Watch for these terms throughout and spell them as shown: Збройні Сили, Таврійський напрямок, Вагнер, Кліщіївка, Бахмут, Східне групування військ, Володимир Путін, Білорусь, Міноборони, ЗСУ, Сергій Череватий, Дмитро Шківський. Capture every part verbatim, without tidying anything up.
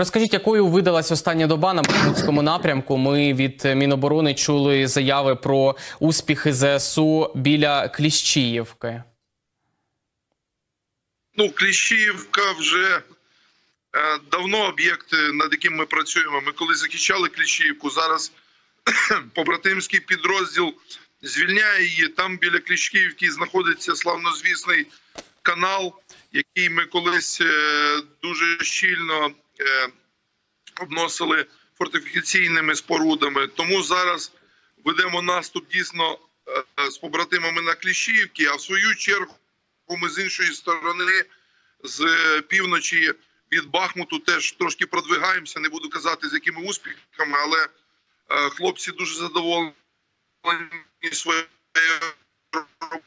Розкажіть, якою видалась остання доба на Бахмутському напрямку? Ми від Міноборони чули заяви про успіхи ЗСУ біля Кліщіївки. Ну, Кліщіївка вже давно об'єкт, над яким ми працюємо. Ми коли захищали Кліщіївку, зараз побратимський підрозділ звільняє її. Там біля Кліщіївки знаходиться славнозвісний канал, який ми колись дуже щільно обносили фортифікаційними спорудами. Тому зараз ведемо наступ дійсно з побратимами на Кліщіївці, а в свою чергу ми з іншої сторони, з півночі від Бахмуту теж трошки продвигаємося, не буду казати з якими успіхами, але хлопці дуже задоволені своєю роботою.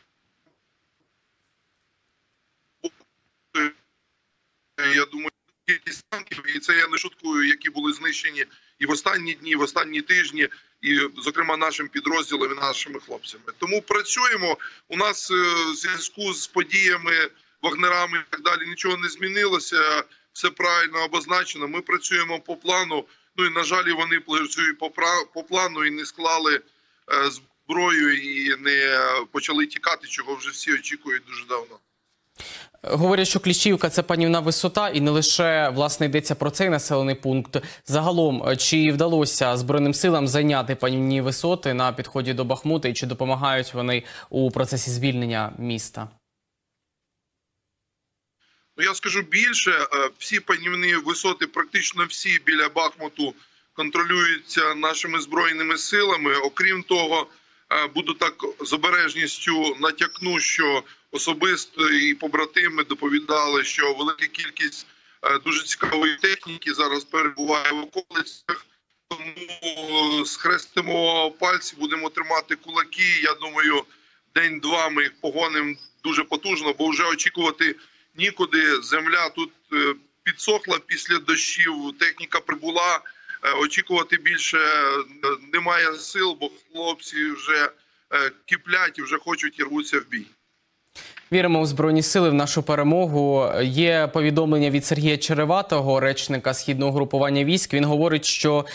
Я думаю, кількість танків, і це я не шуткую, які були знищені і в останні дні, і в останні тижні, і, зокрема, нашим підрозділом і нашими хлопцями. Тому працюємо. У нас в зв'язку з подіями, вагнерами і так далі нічого не змінилося, все правильно обозначено. Ми працюємо по плану, ну і, на жаль, вони працюють по, по плану і не склали зброю, і не почали тікати, чого вже всі очікують дуже давно. Говорять, що Кліщіївка – це панівна висота, і не лише, власне, йдеться про цей населений пункт. Загалом, чи вдалося Збройним силам зайняти панівні висоти на підході до Бахмута, і чи допомагають вони у процесі звільнення міста? Ну, я скажу більше. Всі панівні висоти, практично всі біля Бахмуту, контролюються нашими Збройними силами. Окрім того, буду так з обережністю натякну, що особисто і побратими доповідали, що велика кількість дуже цікавої техніки зараз перебуває в околицях. Тому схрестимо пальці, будемо тримати кулаки. Я думаю, день-два ми їх погонимо дуже потужно, бо вже очікувати нікуди. Земля тут підсохла після дощів, техніка прибула. Очікувати більше немає сил, бо хлопці вже киплять і вже хочуть і рвуться в бій. Віримо у Збройні сили, в нашу перемогу. Є повідомлення від Сергія Череватого, речника Східного групування військ. Він говорить, що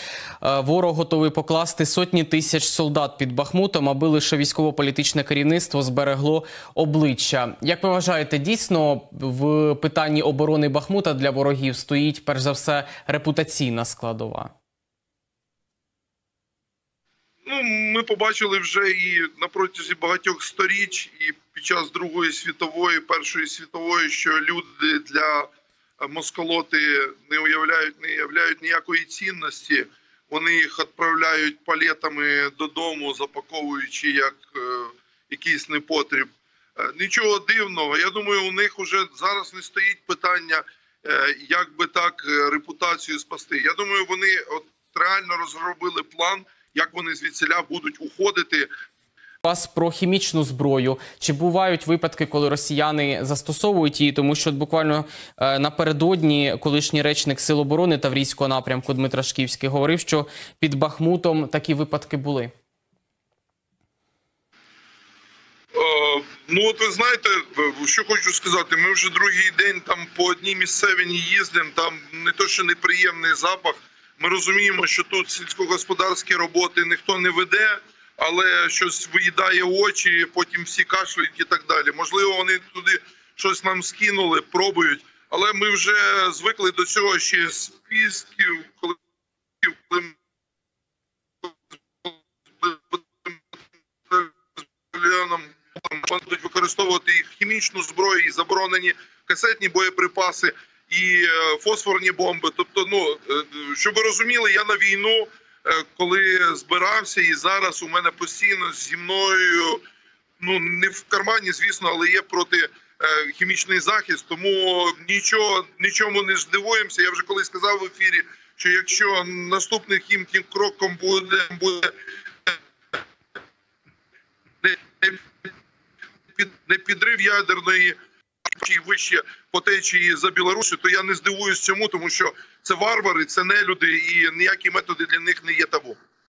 ворог готовий покласти сотні тисяч солдат під Бахмутом, аби лише військово-політичне керівництво зберегло обличчя. Як ви вважаєте, дійсно в питанні оборони Бахмута для ворогів стоїть, перш за все, репутаційна складова? Ну, ми побачили вже і на протязі багатьох сторіч, і під час Другої світової, Першої світової, що люди для москалоти не уявляють, не являють ніякої цінності. Вони їх відправляють палетами додому, запаковуючи як е, якийсь непотріб. Нічого дивного. Я думаю, у них вже зараз не стоїть питання, е, як би так репутацію спасти. Я думаю, вони от реально розробили план, як вони звідсіля будуть уходити. Вас про хімічну зброю. Чи бувають випадки, коли росіяни застосовують її? Тому що буквально напередодні колишній речник Сил оборони Таврійського напрямку Дмитро Шківський говорив, що під Бахмутом такі випадки були. Е, ну, от ви знаєте, що хочу сказати. Ми вже другий день там по одній місцевині їздимо, там не то що неприємний запах. Ми розуміємо, що тут сільськогосподарські роботи ніхто не веде, але щось виїдає очі, потім всі кашляють і так далі. Можливо, вони туди щось нам скинули, пробують. Але ми вже звикли до цього ще з пісків, коли будуть використовувати їх хімічну зброю, і заборонені касетні боєприпаси, і фосфорні бомби. Тобто, ну, щоб ви розуміли, я на війну, коли збирався, і зараз у мене постійно зі мною, ну, не в кармані, звісно, але є протихімічний захист, тому нічого, нічому не здивуємося. Я вже колись казав в ефірі, що якщо наступним хімічним кроком буде, буде не підрив ядерної, чи вище по течії за Білорусі, то я не здивуюсь цьому, тому що це варвари, це нелюди, і ніякі методи для них не є табу.